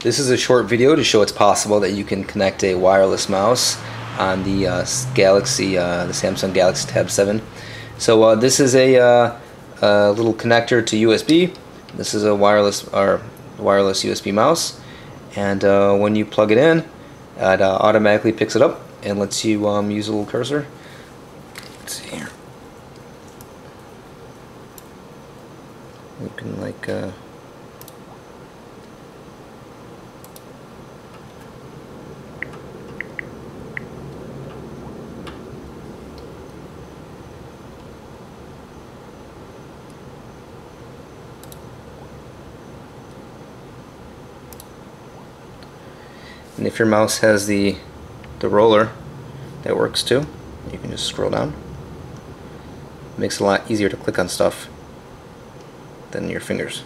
This is a short video to show it's possible that you can connect a wireless mouse on the Samsung Galaxy Tab 7. So this is a little connector to USB. This is a wireless USB mouse, and when you plug it in, it automatically picks it up and lets you use a little cursor. Let's see here. You can like. And if your mouse has the roller, that works too. You can just scroll down. It makes it a lot easier to click on stuff than your fingers.